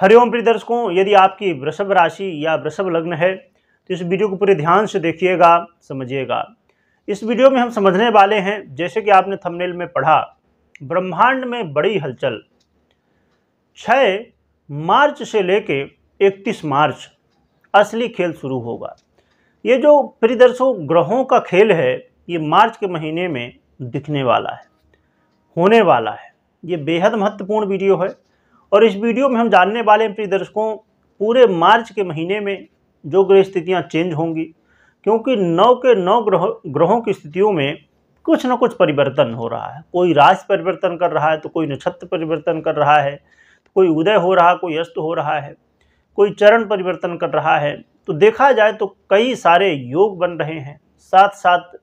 हरिओम प्रिय दर्शकों, यदि आपकी वृषभ राशि या वृषभ लग्न है तो इस वीडियो को पूरे ध्यान से देखिएगा, समझिएगा। इस वीडियो में हम समझने वाले हैं, जैसे कि आपने थंबनेल में पढ़ा, ब्रह्मांड में बड़ी हलचल। 6 मार्च से लेके 31 मार्च असली खेल शुरू होगा। ये जो प्रिय दर्शकों ग्रहों का खेल है, ये मार्च के महीने में दिखने वाला है, होने वाला है। ये बेहद महत्वपूर्ण वीडियो है और इस वीडियो में हम जानने वाले हैं प्रिय दर्शकों, पूरे मार्च के महीने में जो ग्रह स्थितियाँ चेंज होंगी, क्योंकि 9 के 9 ग्रहों की स्थितियों में कुछ ना कुछ परिवर्तन हो रहा है। कोई राशि परिवर्तन कर रहा है तो कोई नक्षत्र परिवर्तन कर रहा है, कोई उदय हो रहा है, कोई अस्त हो रहा है, कोई चरण परिवर्तन कर रहा है। तो देखा जाए तो कई सारे योग बन रहे हैं, साथ साथ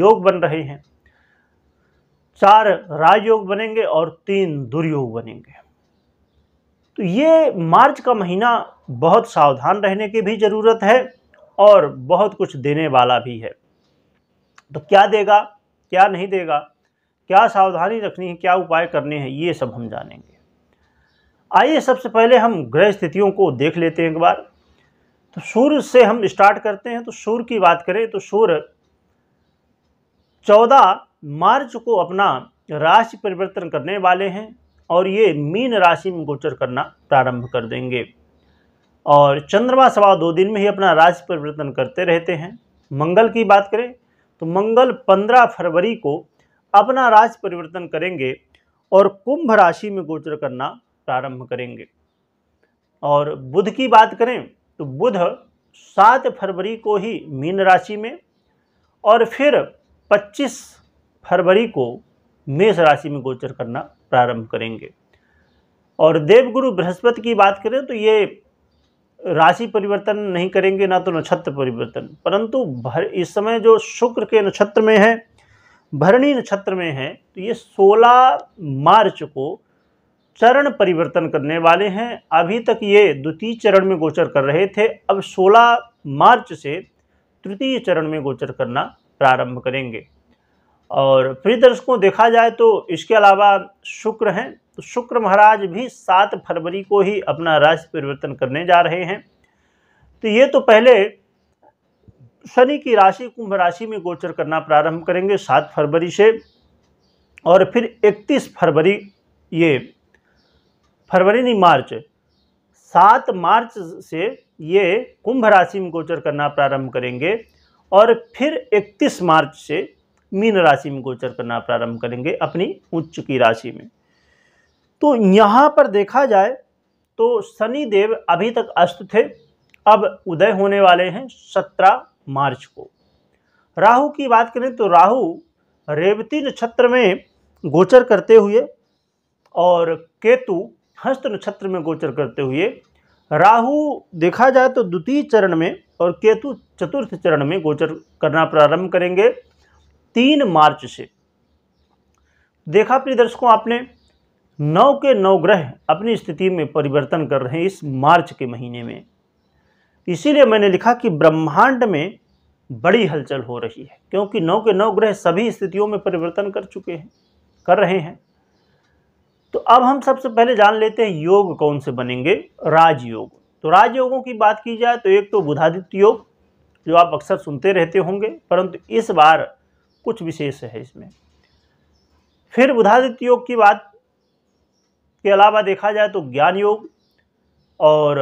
योग बन रहे हैं। 4 राजयोग बनेंगे और 3 दुर्योग बनेंगे। तो ये मार्च का महीना बहुत सावधान रहने की भी ज़रूरत है और बहुत कुछ देने वाला भी है। तो क्या देगा, क्या नहीं देगा, क्या सावधानी रखनी है, क्या उपाय करने हैं, ये सब हम जानेंगे। आइए सबसे पहले हम ग्रह स्थितियों को देख लेते हैं एक बार। तो सूर्य से हम स्टार्ट करते हैं। तो सूर्य की बात करें तो सूर्य 14 मार्च को अपना राशि परिवर्तन करने वाले हैं और ये मीन राशि में गोचर करना प्रारंभ कर देंगे। और चंद्रमा सवा 2 दिन में ही अपना राशि परिवर्तन करते रहते हैं। मंगल की बात करें तो मंगल 15 फरवरी को अपना राशि परिवर्तन करेंगे और कुंभ राशि में गोचर करना प्रारंभ करेंगे। और बुध की बात करें तो बुध 7 फरवरी को ही मीन राशि में और फिर 25 फरवरी को मेष राशि में गोचर करना प्रारंभ करेंगे। और देवगुरु बृहस्पति की बात करें तो ये राशि परिवर्तन नहीं करेंगे, ना तो नक्षत्र परिवर्तन, परंतु इस समय जो शुक्र के नक्षत्र में है, भरणी नक्षत्र में है, तो ये 16 मार्च को चरण परिवर्तन करने वाले हैं। अभी तक ये द्वितीय चरण में गोचर कर रहे थे, अब 16 मार्च से तृतीय चरण में गोचर करना प्रारंभ करेंगे। और प्रिय दर्शकों देखा जाए तो इसके अलावा शुक्र हैं, तो शुक्र महाराज भी 7 फरवरी को ही अपना राशि परिवर्तन करने जा रहे हैं। तो ये तो पहले शनि की राशि कुंभ राशि में गोचर करना प्रारंभ करेंगे 7 फरवरी से, और फिर 31 फरवरी ये फरवरी नहीं मार्च 7 मार्च से ये कुंभ राशि में गोचर करना प्रारंभ करेंगे और फिर 31 मार्च से मीन राशि में गोचर करना प्रारंभ करेंगे अपनी उच्च की राशि में। तो यहाँ पर देखा जाए तो शनि देव अभी तक अस्त थे, अब उदय होने वाले हैं 17 मार्च को। राहु की बात करें तो राहु रेवती नक्षत्र में गोचर करते हुए और केतु हस्त नक्षत्र में गोचर करते हुए, राहु देखा जाए तो द्वितीय चरण में और केतु चतुर्थ चरण में गोचर करना प्रारंभ करेंगे 3 मार्च से। देखा प्रिय दर्शकों आपने 9 के 9 ग्रह अपनी स्थिति में परिवर्तन कर रहे हैं इस मार्च के महीने में। इसीलिए मैंने लिखा कि ब्रह्मांड में बड़ी हलचल हो रही है, क्योंकि 9 के 9 ग्रह सभी स्थितियों में परिवर्तन कर चुके हैं, कर रहे हैं। तो अब हम सबसे पहले जान लेते हैं योग कौन से बनेंगे, राजयोग। तो राजयोगों की बात की जाए तो एक तो बुधादित्य योग जो आप अक्सर सुनते रहते होंगे, परंतु इस बार कुछ विशेष है इसमें। फिर बुधादित्य योग की बात के अलावा देखा जाए तो ज्ञान योग और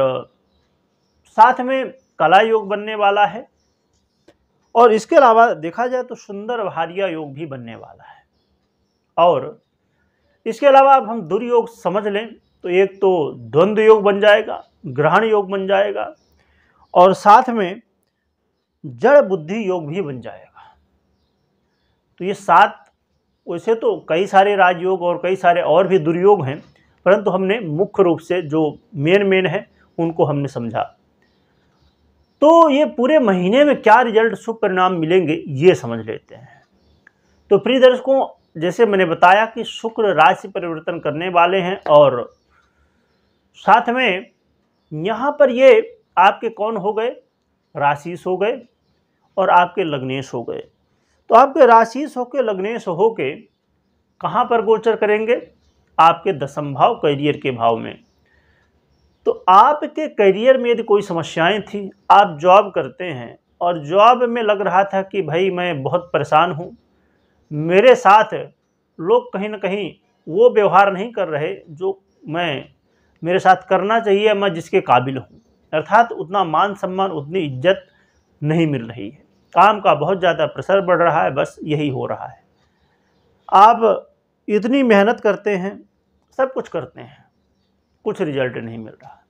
साथ में कला योग बनने वाला है, और इसके अलावा देखा जाए तो सुंदर भार्या योग भी बनने वाला है। और इसके अलावा अब हम दुर्योग समझ लें तो एक तो द्वंद्व योग बन जाएगा, ग्रहण योग बन जाएगा और साथ में जड़ बुद्धि योग भी बन जाएगा। तो ये 7, वैसे तो कई सारे राजयोग और कई सारे और भी दुर्योग हैं, परंतु हमने मुख्य रूप से जो मेन है उनको हमने समझा। तो ये पूरे महीने में क्या रिजल्ट, शुभ परिणाम मिलेंगे, ये समझ लेते हैं। तो प्रिय दर्शकों जैसे मैंने बताया कि शुक्र राशि परिवर्तन करने वाले हैं और साथ में यहाँ पर ये आपके कौन हो गए, राशिश हो गए और आपके लग्नेश हो गए। तो आपके राशिश होके लग्नेश होके कहाँ पर गोचर करेंगे, आपके दशम भाव, करियर के भाव में। तो आपके करियर में यदि कोई समस्याएं थी, आप जॉब करते हैं और जॉब में लग रहा था कि भाई मैं बहुत परेशान हूँ, मेरे साथ लोग कहीं ना कहीं वो व्यवहार नहीं कर रहे जो मैं मेरे साथ करना चाहिए, मैं जिसके काबिल हूँ, अर्थात उतना मान सम्मान उतनी इज्जत नहीं मिल रही है, काम का बहुत ज़्यादा प्रेशर बढ़ रहा है, बस यही हो रहा है। आप इतनी मेहनत करते हैं, सब कुछ करते हैं, कुछ रिजल्ट नहीं मिल रहा।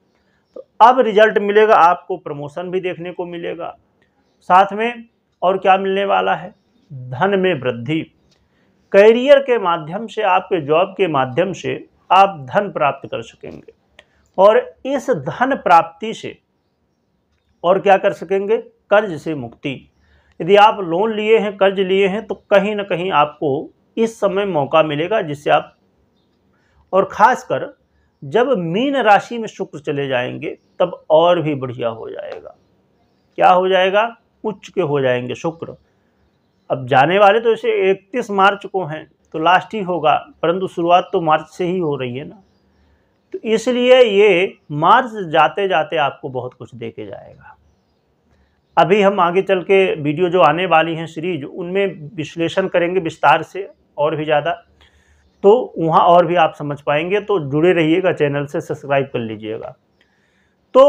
तो अब रिजल्ट मिलेगा, आपको प्रमोशन भी देखने को मिलेगा, साथ में और क्या मिलने वाला है, धन में वृद्धि। करियर के माध्यम से, आपके जॉब के माध्यम से आप धन प्राप्त कर सकेंगे और इस धन प्राप्ति से और क्या कर सकेंगे, कर्ज से मुक्ति। यदि आप लोन लिए हैं, कर्ज लिए हैं, तो कहीं ना कहीं आपको इस समय मौका मिलेगा जिससे आप, और ख़ासकर जब मीन राशि में शुक्र चले जाएंगे तब और भी बढ़िया हो जाएगा। क्या हो जाएगा, उच्च के हो जाएंगे शुक्र। अब जाने वाले तो इसे 31 मार्च को हैं, तो लास्ट ही होगा, परंतु शुरुआत तो मार्च से ही हो रही है ना, तो इसलिए ये मार्च जाते जाते आपको बहुत कुछ देके जाएगा। अभी हम आगे चल के वीडियो जो आने वाली हैं सीरीज, उनमें विश्लेषण करेंगे विस्तार से और भी ज़्यादा, तो वहाँ और भी आप समझ पाएंगे, तो जुड़े रहिएगा, चैनल से सब्सक्राइब कर लीजिएगा। तो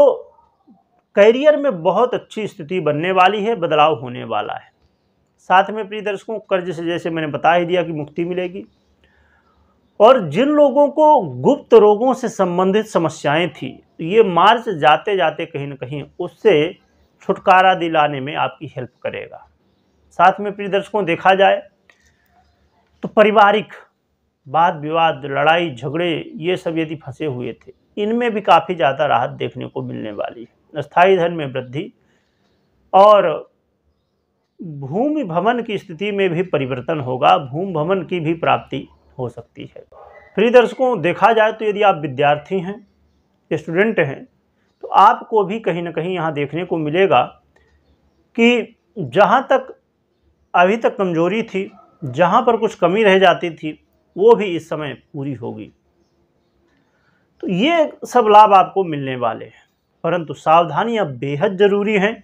करियर में बहुत अच्छी स्थिति बनने वाली है, बदलाव होने वाला है। साथ में प्रिय दर्शकों, कर्ज से जैसे मैंने बता ही दिया कि मुक्ति मिलेगी, और जिन लोगों को गुप्त रोगों से संबंधित समस्याएं थी, तो ये मार्च जाते जाते कहीं ना कहीं उससे छुटकारा दिलाने में आपकी हेल्प करेगा। साथ में प्रिय दर्शकों, देखा जाए तो पारिवारिक वाद विवाद, लड़ाई झगड़े, ये सब यदि फंसे हुए थे, इनमें भी काफ़ी ज़्यादा राहत देखने को मिलने वाली है। स्थायी धन में वृद्धि और भूमि भवन की स्थिति में भी परिवर्तन होगा, भूमि भवन की भी प्राप्ति हो सकती है। प्रिय दर्शकों, देखा जाए तो यदि आप विद्यार्थी हैं, स्टूडेंट हैं, तो आपको भी कहीं ना कहीं यहाँ देखने को मिलेगा कि जहाँ तक अभी तक कमजोरी थी, जहाँ पर कुछ कमी रह जाती थी, वो भी इस समय पूरी होगी। तो ये सब लाभ आपको मिलने वाले हैं, परंतु सावधानियाँ बेहद ज़रूरी हैं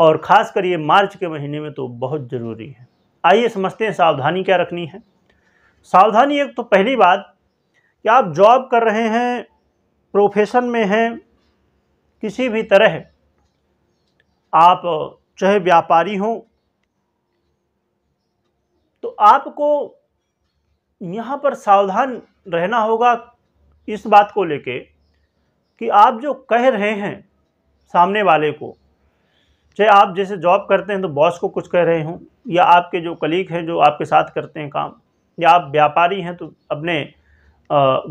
और ख़ासकर ये मार्च के महीने में तो बहुत ज़रूरी है। आइए समझते हैं सावधानी क्या रखनी है। सावधानी, एक तो पहली बात कि आप जॉब कर रहे हैं, प्रोफेशन में हैं, किसी भी तरह आप चाहे व्यापारी हों, तो आपको यहाँ पर सावधान रहना होगा इस बात को लेके कि आप जो कह रहे हैं सामने वाले को, चाहे आप जैसे जॉब करते हैं तो बॉस को कुछ कह रहे हों, या आपके जो कलीग हैं जो आपके साथ करते हैं काम, या आप व्यापारी हैं तो अपने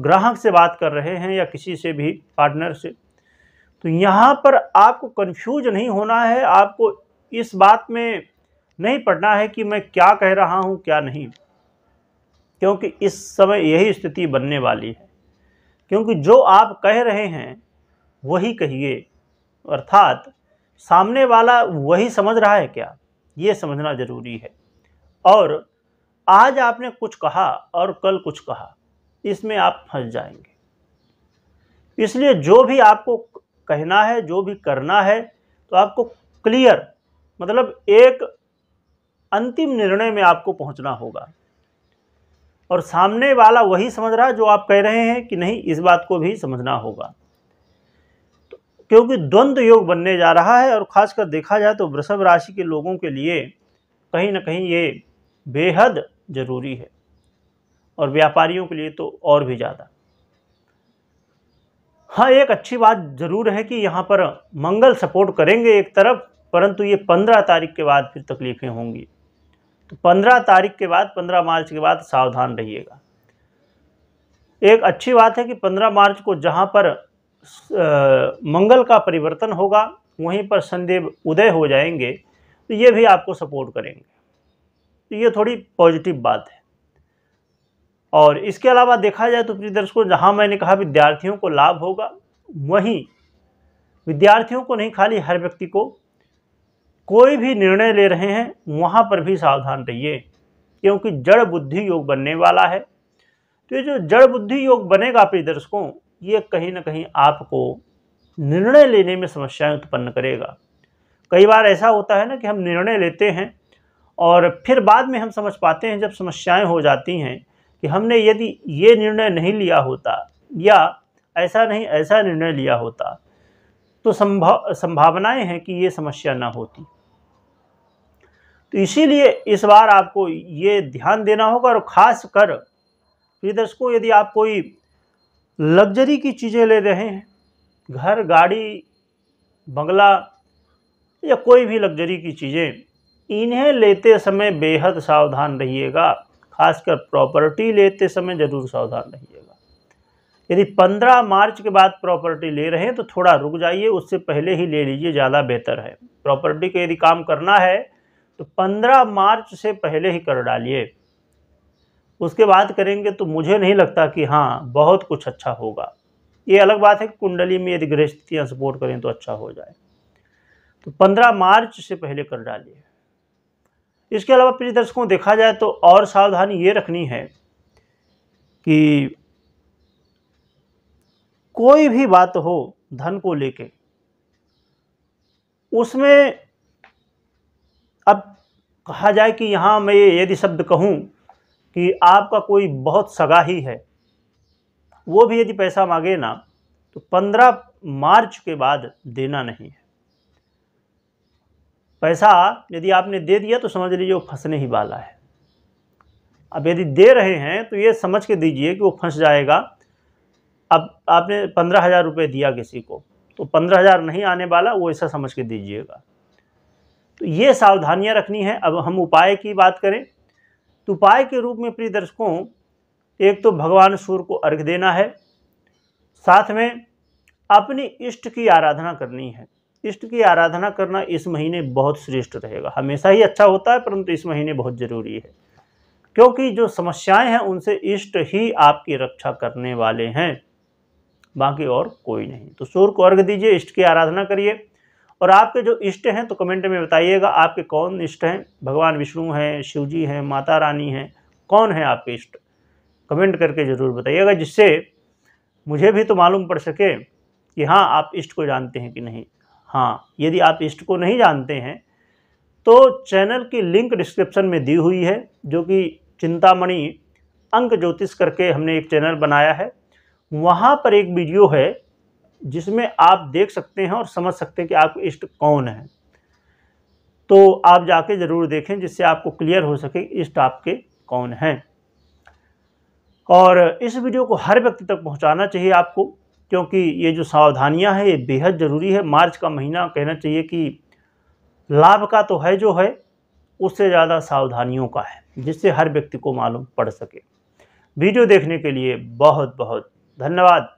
ग्राहक से बात कर रहे हैं या किसी से भी पार्टनर से, तो यहाँ पर आपको कंफ्यूज नहीं होना है। आपको इस बात में नहीं पड़ना है कि मैं क्या कह रहा हूँ क्या नहीं, क्योंकि इस समय यही स्थिति बनने वाली है। क्योंकि जो आप कह रहे हैं वही कहिए, अर्थात सामने वाला वही समझ रहा है क्या, ये समझना ज़रूरी है। और आज आपने कुछ कहा और कल कुछ कहा, इसमें आप फंस जाएंगे। इसलिए जो भी आपको कहना है, जो भी करना है, तो आपको क्लियर, मतलब एक अंतिम निर्णय में आपको पहुंचना होगा। और सामने वाला वही समझ रहा है जो आप कह रहे हैं कि नहीं, इस बात को भी समझना होगा, क्योंकि द्वंद्व योग बनने जा रहा है। और ख़ासकर देखा जाए तो वृषभ राशि के लोगों के लिए कहीं ना कहीं ये बेहद ज़रूरी है, और व्यापारियों के लिए तो और भी ज़्यादा। हाँ, एक अच्छी बात ज़रूर है कि यहाँ पर मंगल सपोर्ट करेंगे एक तरफ, परंतु ये 15 तारीख के बाद फिर तकलीफ़ें होंगी। तो 15 तारीख के बाद, 15 मार्च के बाद सावधान रहिएगा। एक अच्छी बात है कि 15 मार्च को जहाँ पर मंगल का परिवर्तन होगा, वहीं पर शनिदेव उदय हो जाएंगे, तो ये भी आपको सपोर्ट करेंगे, तो ये थोड़ी पॉजिटिव बात है। और इसके अलावा देखा जाए तो प्रिय दर्शकों, जहाँ मैंने कहा विद्यार्थियों को लाभ होगा, वहीं विद्यार्थियों को नहीं, खाली हर व्यक्ति को, कोई भी निर्णय ले रहे हैं वहाँ पर भी सावधान रहिए, क्योंकि जड़ बुद्धि योग बनने वाला है। तो ये जो जड़ बुद्धि योग बनेगा प्रिय दर्शकों, ये कहीं ना कहीं आपको निर्णय लेने में समस्याएं उत्पन्न करेगा। कई बार ऐसा होता है ना कि हम निर्णय लेते हैं और फिर बाद में हम समझ पाते हैं, जब समस्याएं हो जाती हैं, कि हमने यदि ये निर्णय नहीं लिया होता या ऐसा नहीं ऐसा निर्णय लिया होता तो संभावनाएं हैं कि ये समस्या ना होती। तो इसीलिए इस बार आपको ये ध्यान देना होगा। और ख़ास कर प्रिय दर्शकों, यदि आप कोई लग्जरी की चीज़ें ले रहे हैं, घर, गाड़ी, बंगला या कोई भी लग्जरी की चीज़ें, इन्हें लेते समय बेहद सावधान रहिएगा। खासकर प्रॉपर्टी लेते समय ज़रूर सावधान रहिएगा। यदि 15 मार्च के बाद प्रॉपर्टी ले रहे हैं तो थोड़ा रुक जाइए, उससे पहले ही ले लीजिए, ज़्यादा बेहतर है। प्रॉपर्टी का यदि काम करना है तो 15 मार्च से पहले ही कर डालिए। उसके बाद करेंगे तो मुझे नहीं लगता कि हाँ बहुत कुछ अच्छा होगा। ये अलग बात है कि कुंडली में यदि ग्रह स्थितियाँ सपोर्ट करें तो अच्छा हो जाए, तो 15 मार्च से पहले कर डालिए। इसके अलावा प्रिय दर्शकों, देखा जाए तो और सावधानी ये रखनी है कि कोई भी बात हो धन को लेके, उसमें अब कहा जाए कि यहाँ मैं यदि शब्द कहूँ कि आपका कोई बहुत सगा ही है, वो भी यदि पैसा मांगे ना तो 15 मार्च के बाद देना नहीं है। पैसा यदि आपने दे दिया तो समझ लीजिए वो फंसने ही वाला है। अब यदि दे रहे हैं तो ये समझ के दीजिए कि वो फंस जाएगा। अब आपने 15,000 रुपये दिया किसी को तो 15,000 नहीं आने वाला, वो ऐसा समझ के दीजिएगा। तो ये सावधानियाँ रखनी है। अब हम उपाय की बात करें तो उपाय के रूप में प्रिय दर्शकों, एक तो भगवान सूर्य को अर्घ देना है, साथ में अपने इष्ट की आराधना करनी है। इष्ट की आराधना करना इस महीने बहुत श्रेष्ठ रहेगा। हमेशा ही अच्छा होता है, परंतु इस महीने बहुत ज़रूरी है, क्योंकि जो समस्याएं हैं उनसे इष्ट ही आपकी रक्षा करने वाले हैं, बाकी और कोई नहीं। तो सूर्य को अर्घ दीजिए, इष्ट की आराधना करिए। और आपके जो इष्ट हैं तो कमेंट में बताइएगा आपके कौन इष्ट हैं। भगवान विष्णु हैं, शिव जी हैं, माता रानी हैं, कौन हैं आपके इष्ट? कमेंट करके ज़रूर बताइएगा, जिससे मुझे भी तो मालूम पड़ सके कि हाँ आप इष्ट को जानते हैं कि नहीं। हाँ, यदि आप इष्ट को नहीं जानते हैं तो चैनल की लिंक डिस्क्रिप्शन में दी हुई है, जो कि चिंतामणि अंक ज्योतिष करके हमने एक चैनल बनाया है। वहाँ पर एक वीडियो है जिसमें आप देख सकते हैं और समझ सकते हैं कि आपके इष्ट कौन है। तो आप जाके ज़रूर देखें, जिससे आपको क्लियर हो सके इष्ट आपके कौन हैं। और इस वीडियो को हर व्यक्ति तक पहुंचाना चाहिए आपको, क्योंकि ये जो सावधानियां हैं ये बेहद ज़रूरी है। मार्च का महीना कहना चाहिए कि लाभ का तो है जो है, उससे ज़्यादा सावधानियों का है, जिससे हर व्यक्ति को मालूम पड़ सके। वीडियो देखने के लिए बहुत बहुत धन्यवाद।